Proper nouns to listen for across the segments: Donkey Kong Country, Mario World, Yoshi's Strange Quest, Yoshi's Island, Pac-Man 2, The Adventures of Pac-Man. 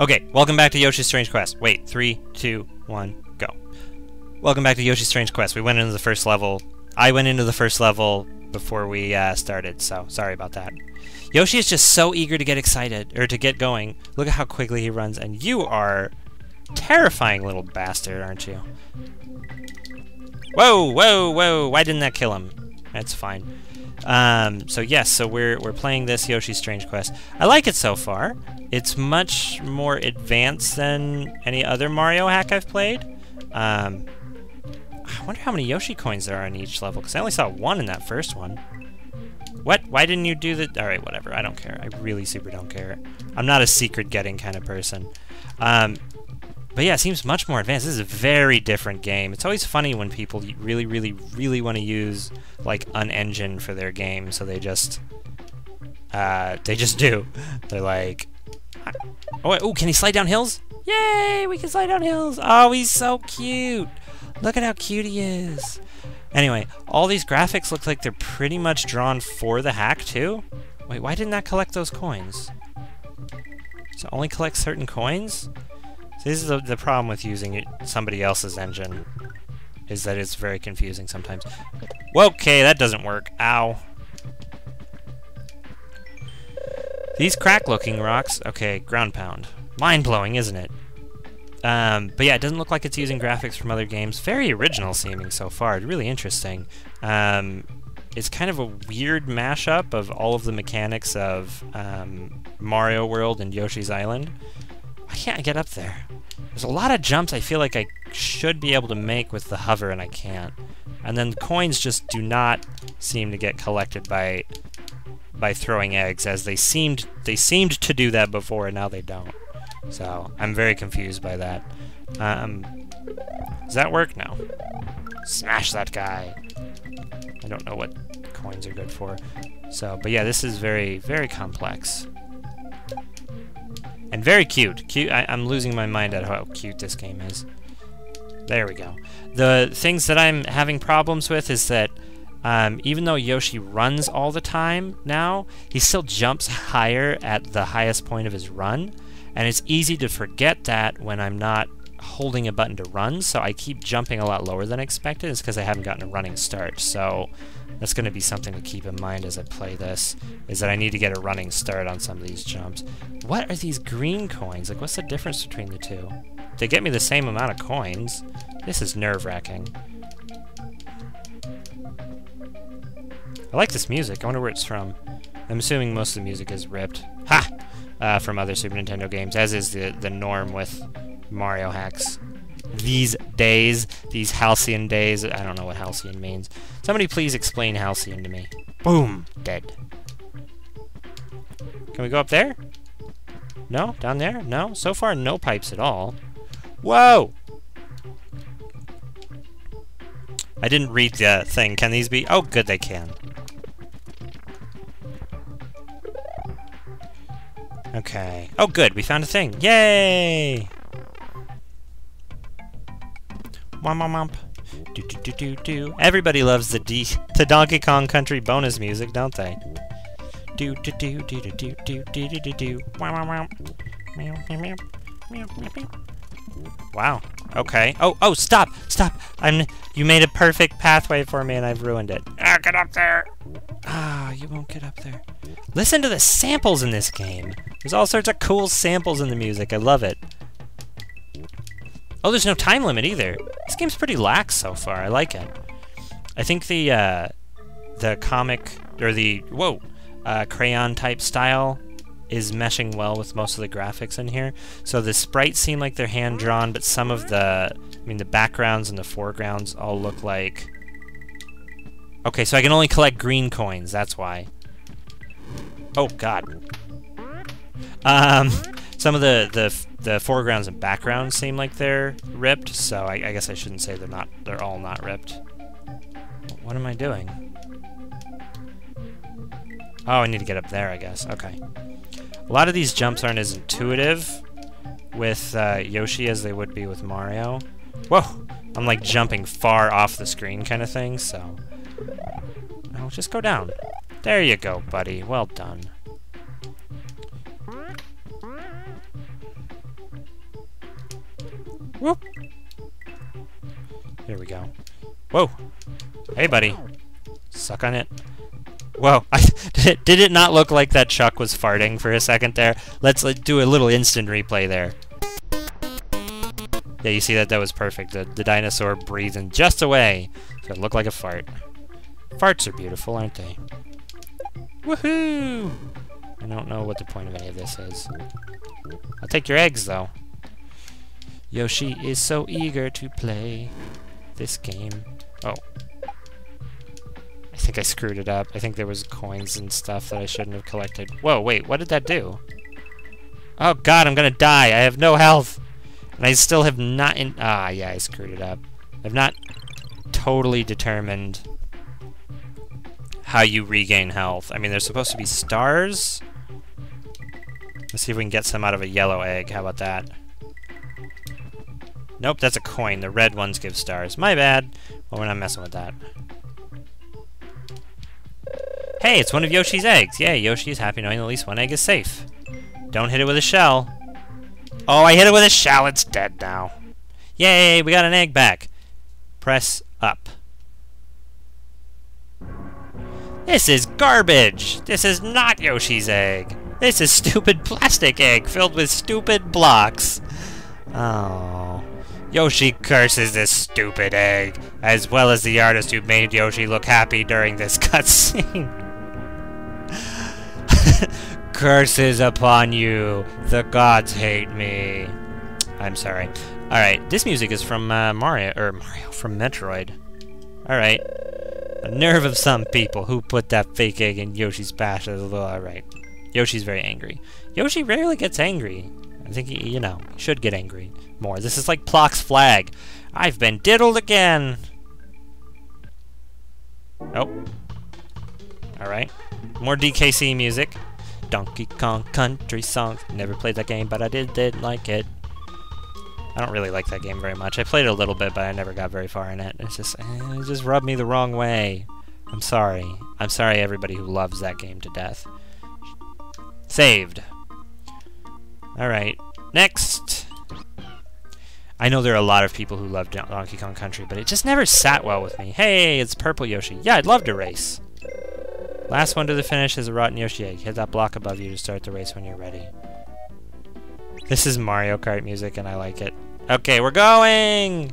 Okay, welcome back to Yoshi's Strange Quest. Wait, 3, 2, 1, go. Welcome back to Yoshi's Strange Quest. We went into the first level. I went into the first level before we started, so sorry about that. Yoshi is just so eager to get excited, or to get going. Look at how quickly he runs, and you are a terrifying little bastard, aren't you? Whoa, whoa, whoa, why didn't that kill him? That's fine. So yes, so we're playing this Yoshi's Strange Quest. I like it so far. It's much more advanced than any other Mario hack I've played. I wonder how many Yoshi coins there are in each level, because I only saw one in that first one. What? Why didn't you do that? Alright, whatever. I don't care. I really super don't care. I'm not a secret getting kind of person. But yeah, it seems much more advanced. This is a very different game. It's always funny when people really, really, really want to use, like, an engine for their game, so they just do. They're like, oh, can he slide down hills? Yay, we can slide down hills! Oh, he's so cute! Look at how cute he is! Anyway, all these graphics look like they're pretty much drawn for the hack, too. Wait, why didn't that collect those coins? So only collect certain coins? This is the problem with using somebody else's engine, is that it's very confusing sometimes. Okay, that doesn't work. Ow. These crack-looking rocks... Okay, ground pound. Mind-blowing, isn't it? But yeah, it doesn't look like it's using graphics from other games. Very original seeming so far. Really interesting. It's kind of a weird mashup of all of the mechanics of Mario World and Yoshi's Island. Why can't I get up there? There's a lot of jumps I feel like I should be able to make with the hover, and I can't. And then the coins just do not seem to get collected by throwing eggs, as they seemed to do that before, and now they don't. So I'm very confused by that. Does that work? No. Smash that guy. I don't know what coins are good for. So, but yeah, this is very, very complex. And very cute. I'm losing my mind at how cute this game is. There we go. The things that I'm having problems with is that even though Yoshi runs all the time now, he still jumps higher at the highest point of his run. And it's easy to forget that when I'm not holding a button to run, so I keep jumping a lot lower than expected. It's because I haven't gotten a running start, so that's going to be something to keep in mind as I play this, is that I need to get a running start on some of these jumps. What are these green coins? Like, what's the difference between the two? They get me the same amount of coins. This is nerve-wracking. I like this music. I wonder where it's from. I'm assuming most of the music is ripped. Ha! From other Super Nintendo games, as is the norm with Mario hacks these days, these halcyon days. I don't know what halcyon means. Somebody please explain halcyon to me. Boom! Dead. Can we go up there? No? Down there? No? So far, no pipes at all. Whoa! I didn't read the thing. Can these be... Oh, good, they can. Okay. Oh, good, we found a thing. Yay! Womp-womp-womp. Do-do-do-do-do. Everybody loves the Donkey Kong Country bonus music, don't they? Do-do-do-do-do-do-do-do-do-do. Womp-womp-womp. Meow-meow-meow. Meow-meow-meow. Wow. Okay. Oh, oh, stop! Stop! You made a perfect pathway for me and I've ruined it. Ah, get up there! Ah, you won't get up there. Listen to the samples in this game. There's all sorts of cool samples in the music. I love it. Oh, there's no time limit either. This game's pretty lax so far. I like it. I think the comic, or the, whoa, crayon-type style is meshing well with most of the graphics in here. So the sprites seem like they're hand-drawn, but some of the, I mean, the backgrounds and the foregrounds all look like... Okay, so I can only collect green coins, that's why. Oh, God. Some of the foregrounds and backgrounds seem like they're ripped, so I guess I shouldn't say they're all not ripped. What am I doing? Oh, I need to get up there, I guess. Okay. A lot of these jumps aren't as intuitive with Yoshi as they would be with Mario. Whoa! I'm like jumping far off the screen kind of thing, so... I'll just go down. There you go, buddy. Well done. Whoop. There we go. Whoa. Hey, buddy. Suck on it. Whoa. Did it not look like that Chuck was farting for a second there? Let's do a little instant replay there. Yeah, you see that? That was perfect. The dinosaur breathing just away. So it looked like a fart. Farts are beautiful, aren't they? Woohoo! I don't know what the point of any of this is. I'll take your eggs, though. Yoshi is so eager to play this game. Oh. I think I screwed it up. I think there was coins and stuff that I shouldn't have collected. Whoa, wait, what did that do? Oh god, I'm gonna die! I have no health! And I still have not... Ah, yeah, I screwed it up. I've not totally determined how you regain health. I mean, there's supposed to be stars. Let's see if we can get some out of a yellow egg. How about that? Nope, that's a coin. The red ones give stars. My bad. Well, we're not messing with that. Hey, it's one of Yoshi's eggs. Yay, Yoshi is happy knowing at least one egg is safe. Don't hit it with a shell. Oh, I hit it with a shell. It's dead now. Yay, we got an egg back. Press up. This is garbage. This is not Yoshi's egg. This is stupid plastic egg filled with stupid blocks. Oh. Yoshi curses this stupid egg, as well as the artist who made Yoshi look happy during this cutscene. Curses upon you. The gods hate me. I'm sorry. Alright, this music is from from Metroid. Alright. The nerve of some people who put that fake egg in Yoshi's bash. Alright. Yoshi's very angry. Yoshi rarely gets angry. I think, he should get angry more. This is like Plock's flag. I've been diddled again. Oh. Alright. More DKC music. Donkey Kong Country songs. Never played that game, but I did like it. I don't really like that game very much. I played it a little bit, but I never got very far in it. It's just, it just rubbed me the wrong way. I'm sorry. I'm sorry, everybody who loves that game to death. Saved. Alright. Next. I know there are a lot of people who love Donkey Kong Country, but it just never sat well with me. Hey, it's Purple Yoshi. Yeah, I'd love to race. Last one to the finish is a rotten Yoshi egg. Hit that block above you to start the race when you're ready. This is Mario Kart music and I like it. Okay, we're going!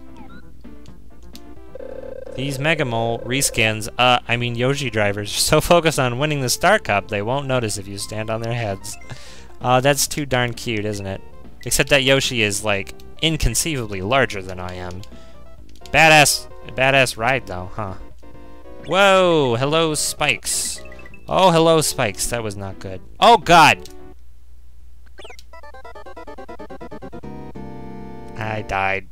These Megamole reskins, Yoshi drivers, are so focused on winning the Star Cup they won't notice if you stand on their heads. That's too darn cute, isn't it? Except that Yoshi is, like, inconceivably larger than I am. Badass ride though, huh? Whoa! Hello, Spikes. Oh, hello, Spikes. That was not good. Oh, God! I died.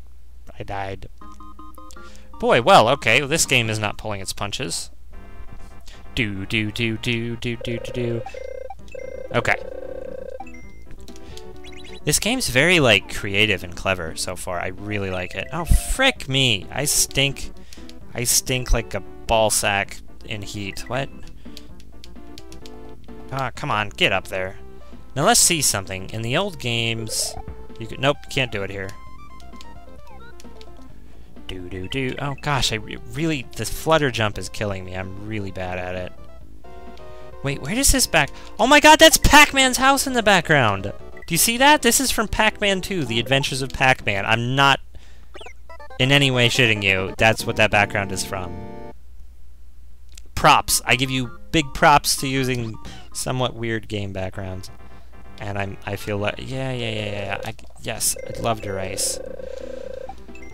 Boy, well, okay. Well, this game is not pulling its punches. Do. Okay. This game's very, like, creative and clever so far. I really like it. Oh, frick me! I stink like a ball sack in heat. What? Ah, come on, get up there. Now let's see something. In the old games, you could, nope, can't do it here. Do. Oh gosh, this flutter jump is killing me. I'm really bad at it. Wait, where does this back? Oh my god, that's Pac-Man's house in the background. Do you see that? This is from Pac-Man 2, The Adventures of Pac-Man. I'm not in any way shitting you. That's what that background is from. Props. I give you big props to using somewhat weird game backgrounds. And I feel like, yeah. Yes, I'd love to race.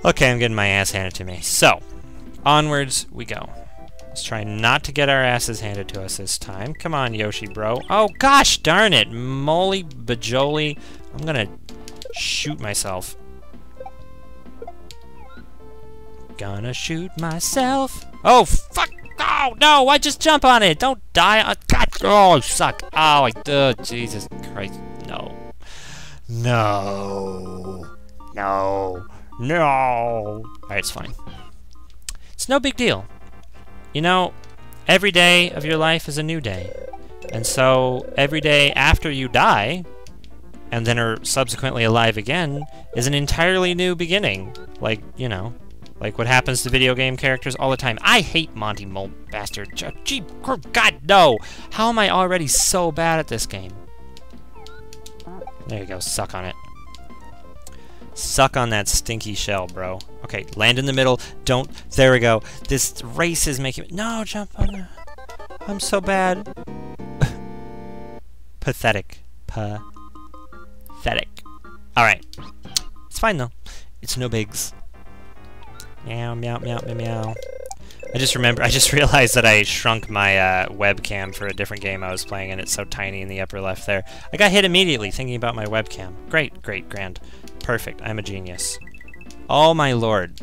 Okay, I'm getting my ass handed to me. So, onwards we go. Let's try not to get our asses handed to us this time. Come on, Yoshi bro. Oh gosh darn it, moly bajoli. I'm gonna shoot myself. Gonna shoot myself. Oh, fuck! Oh, no! I just jump on it! Don't die! Oh, God! Oh, suck! Oh, Jesus Christ. No. No. Alright, it's fine. It's no big deal. You know, every day of your life is a new day. And so, every day after you die, and then are subsequently alive again, is an entirely new beginning. Like, you know, like what happens to video game characters all the time. I hate Monty Mole Bastard. Gee, God, no! How am I already so bad at this game? There you go, suck on it. Suck on that stinky shell, bro. Okay, land in the middle, don't, there we go. This race is making me, no, jump on the, I'm so bad. Pathetic. Pathetic. Alright. It's fine though. It's no bigs. Meow, meow, meow, meow, meow. I just realized that I shrunk my webcam for a different game I was playing, and it's so tiny in the upper left there. I got hit immediately thinking about my webcam. Great, great, grand. Perfect. I'm a genius. Oh my lord.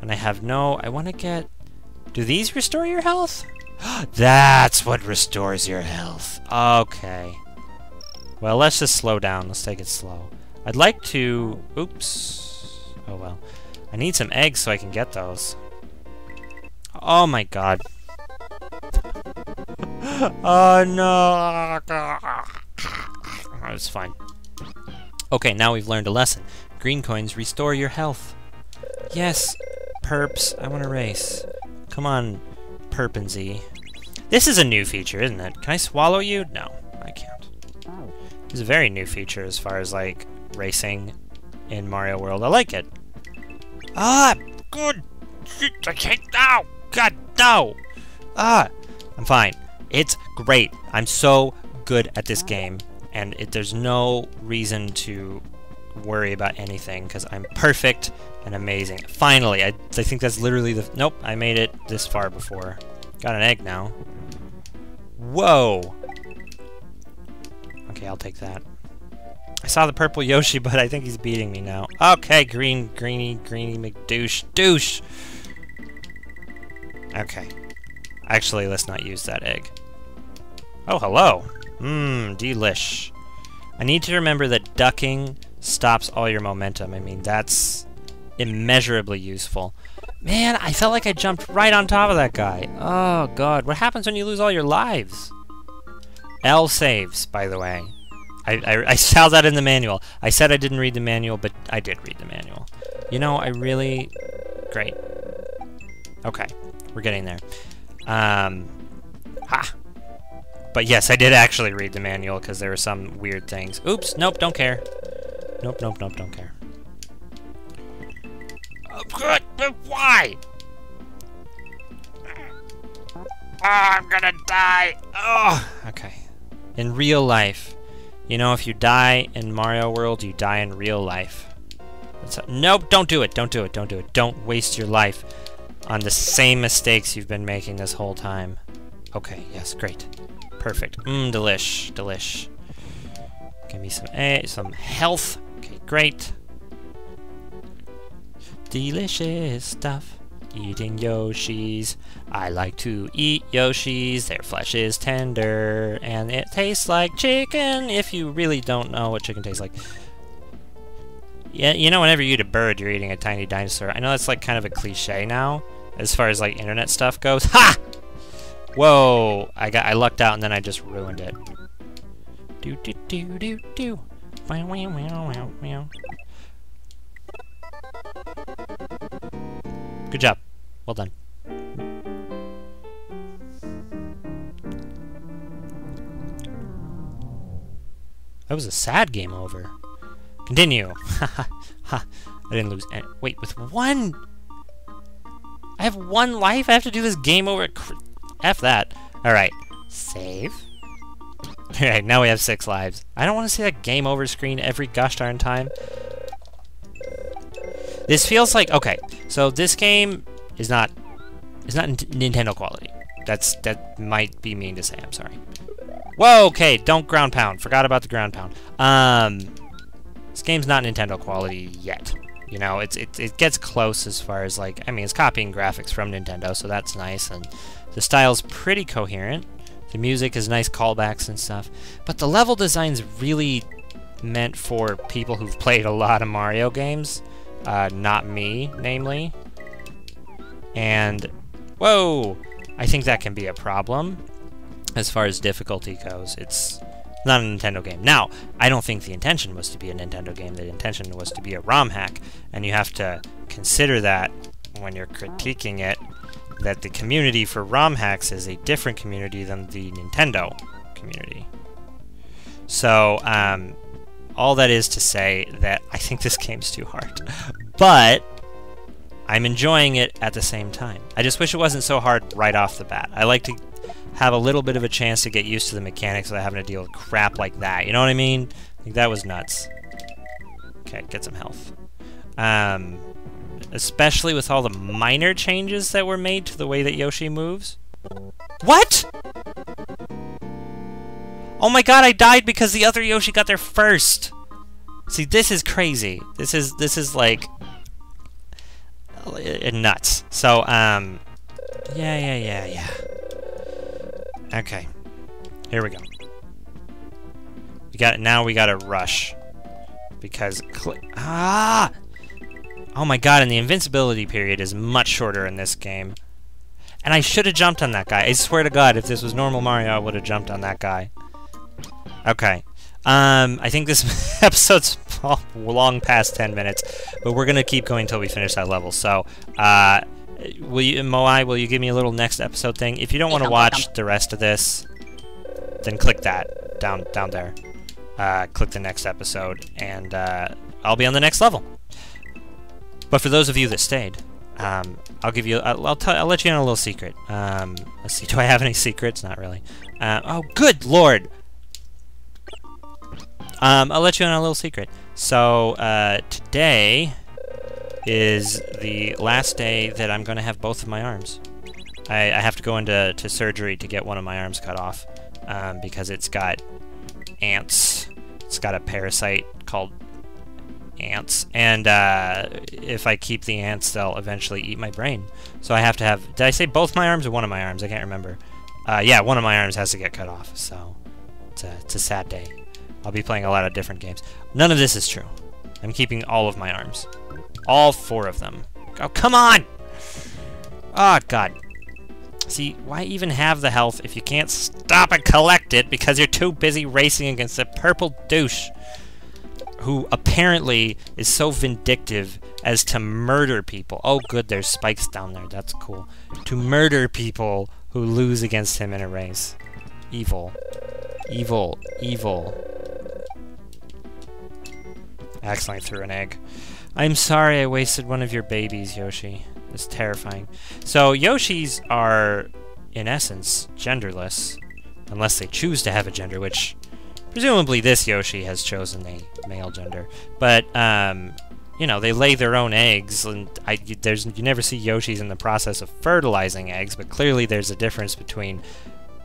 And I have no... I want to get... Do these restore your health? That's what restores your health. Okay. Well, let's just slow down. Let's take it slow. I'd like to... Oops. Oh well. I need some eggs so I can get those. Oh my god. Oh no. Oh, it's fine. Okay, now we've learned a lesson. Green coins restore your health. Yes, perps. I want to race. Come on, perpensy. This is a new feature, isn't it? Can I swallow you? No, I can't. It's a very new feature as far as, like, racing in Mario World. I like it. Ah! Good! I can't... Ow! God, no! Ah! I'm fine. It's great. I'm so good at this game, and there's no reason to worry about anything, because I'm perfect and amazing. Finally! I think that's literally the... Nope, I made it this far before. Got an egg now. Whoa! Okay, I'll take that. I saw the purple Yoshi, but I think he's beating me now. Okay, green, greeny McDouche, douche! Okay. Actually, let's not use that egg. Oh, hello! Mmm, delish. I need to remember that ducking stops all your momentum. I mean, that's immeasurably useful. Man, I felt like I jumped right on top of that guy. Oh, God. What happens when you lose all your lives? L saves, by the way. I saw that in the manual. I said I didn't read the manual, but I did read the manual. You know, I really... Great. Okay, we're getting there. Ha! But yes, I did actually read the manual, because there were some weird things. Oops, nope, don't care. Nope, nope, nope, don't care. Oh, good, but why? Oh, I'm gonna die! Oh! Okay. In real life... You know, if you die in Mario World, you die in real life. That's a, nope, don't do it, don't do it, don't do it. Don't waste your life on the same mistakes you've been making this whole time. Okay, yes, great. Perfect. Mmm, delish, delish. Give me some health. Okay, great. Delicious stuff. Eating Yoshis. I like to eat Yoshis. Their flesh is tender and it tastes like chicken. If you really don't know what chicken tastes like. Yeah, you know, whenever you eat a bird, you're eating a tiny dinosaur. I know that's like kind of a cliche now as far as like internet stuff goes. Ha! Whoa, I lucked out and then I just ruined it. Do do do do do. Wow wow wow wow wow. Good job. Well done. That was a sad game over. Continue. Ha ha. I didn't lose any. Wait, with one? I have one life? I have to do this game over? F that. Alright. Save. Alright, now we have 6 lives. I don't want to see that game over screen every gosh darn time. This feels like, okay, so this game is not, Nintendo quality. That might be mean to say, I'm sorry. Whoa, okay, don't ground pound. Forgot about the ground pound. This game's not Nintendo quality yet. You know, it gets close as far as like, I mean, it's copying graphics from Nintendo, so that's nice, and the style's pretty coherent. The music is nice callbacks and stuff, but the level design's really meant for people who've played a lot of Mario games. Not me, namely. And, whoa! I think that can be a problem as far as difficulty goes. It's It's not a Nintendo game. Now, I don't think the intention was to be a Nintendo game. The intention was to be a ROM hack, and you have to consider that when you're critiquing it, that the community for ROM hacks is a different community than the Nintendo community. So, all that is to say that I think this game's too hard. But I'm enjoying it at the same time. I just wish it wasn't so hard right off the bat. I like to have a little bit of a chance to get used to the mechanics without having to deal with crap like that. You know what I mean? Like, that was nuts. Okay, get some health. Especially with all the minor changes that were made to the way that Yoshi moves. What?! Oh my god, I died because the other Yoshi got there first! See, this is crazy. This is like... nuts. So, yeah. Okay. Here we go. Now we gotta rush. Because... Ah! Oh my god, and the invincibility period is much shorter in this game. And I should have jumped on that guy. I swear to god, if this was normal Mario, I would have jumped on that guy. Okay. I think this episode's long past 10 minutes, but we're going to keep going until we finish that level. So, will you give me a little next episode thing? If you don't want to watch the rest of this, then click that down there. Click the next episode, and I'll be on the next level. But for those of you that stayed, I'll let you in on a little secret. Let's see, do I have any secrets? Not really. Oh, good lord! I'll let you in on a little secret. So, today is the last day that I'm going to have both of my arms. I have to go into surgery to get one of my arms cut off, because it's got ants. It's got a parasite called ants, and if I keep the ants, they'll eventually eat my brain. So I have to have... Did I say both my arms or one of my arms? I can't remember. Yeah, one of my arms has to get cut off, so it's a sad day. I'll be playing a lot of different games. None of this is true. I'm keeping all of my arms. All four of them. Oh, come on! Oh, god. See, why even have the health if you can't stop and collect it because you're too busy racing against a purple douche who apparently is so vindictive as to murder people. Oh, good, there's spikes down there. That's cool. To murder people who lose against him in a race. Evil. Evil. Evil. Accidentally threw an egg. I'm sorry I wasted one of your babies, Yoshi. It's terrifying. So, Yoshis are, in essence, genderless. Unless they choose to have a gender, which... Presumably this Yoshi has chosen a male gender. But, you know, they lay their own eggs, and you never see Yoshis in the process of fertilizing eggs, but clearly there's a difference between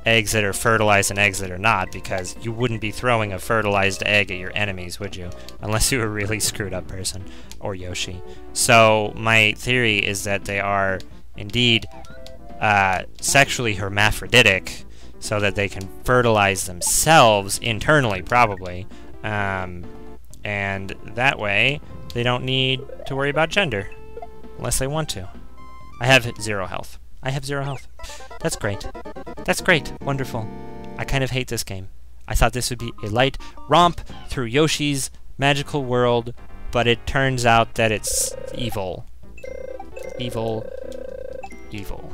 eggs that are fertilized and eggs that are not, because you wouldn't be throwing a fertilized egg at your enemies, would you? Unless you were a really screwed up person, or Yoshi. So my theory is that they are indeed sexually hermaphroditic, so that they can fertilize themselves internally, probably, and that way they don't need to worry about gender, unless they want to. I have 0 health. I have 0 health. That's great. That's great. Wonderful. I kind of hate this game. I thought this would be a light romp through Yoshi's magical world, but it turns out that it's evil. Evil. Evil.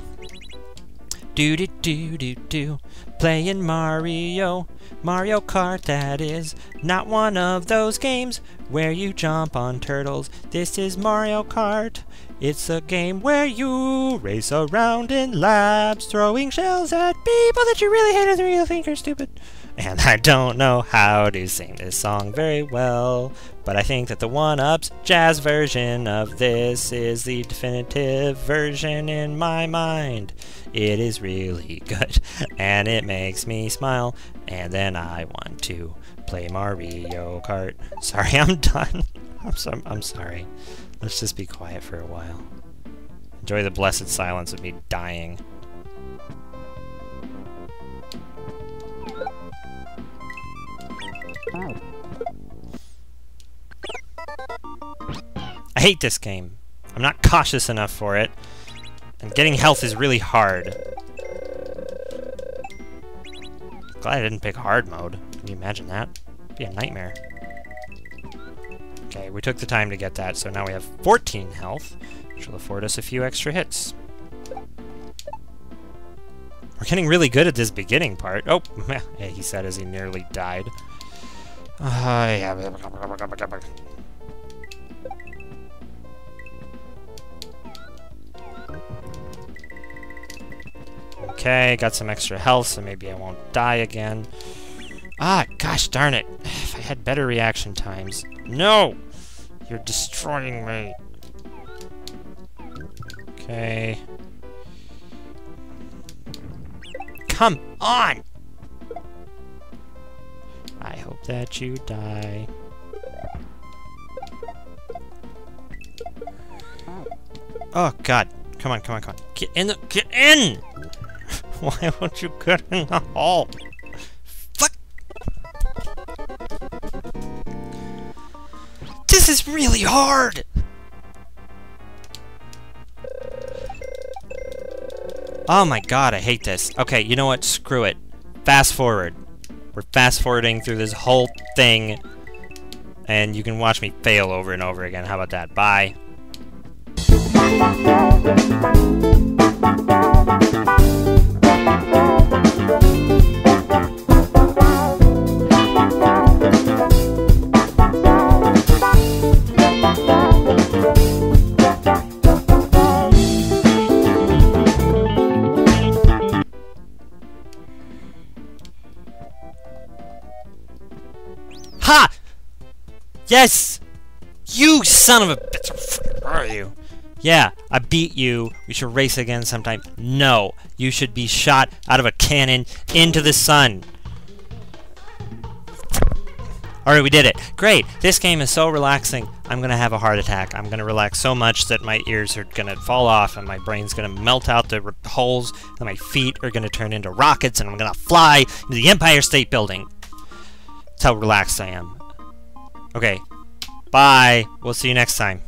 Do-do-do-do-do. Playing Mario. Mario Kart, that is. Not one of those games where you jump on turtles. This is Mario Kart. It's a game where you race around in labs, throwing shells at people that you really hate and really think are stupid. And I don't know how to sing this song very well, but I think that the Oneups jazz version of this is the definitive version in my mind. It is really good, and it makes me smile, and then I want to play Mario Kart. Sorry, I'm done. I'm sorry. Let's just be quiet for a while. Enjoy the blessed silence of me dying. I hate this game. I'm not cautious enough for it. And getting health is really hard. Glad I didn't pick hard mode. Can you imagine that? It'd be a nightmare. Okay, we took the time to get that, so now we have 14 health, which will afford us a few extra hits. We're getting really good at this beginning part. Oh, he said as he nearly died. Yeah. Okay, got some extra health, so maybe I won't die again. Ah, gosh darn it. If I had better reaction times. No! You're destroying me. Okay. Come on! I hope that you die. Oh, God. Come on, come on, come on. Get in the— get in! Why won't you get in the hole? Fuck! This is really hard! Oh my god, I hate this. Okay, you know what? Screw it. Fast forward. We're fast forwarding through this whole thing, and you can watch me fail over and over again. How about that? Bye. Ha! Yes! You son of a bitch! Where are you? Yeah, I beat you. We should race again sometime. No, you should be shot out of a cannon into the sun. Alright, we did it. Great! This game is so relaxing, I'm gonna have a heart attack. I'm gonna relax so much that my ears are gonna fall off and my brain's gonna melt out the holes and my feet are gonna turn into rockets and I'm gonna fly into the Empire State Building. That's how relaxed I am. Okay. Bye. We'll see you next time.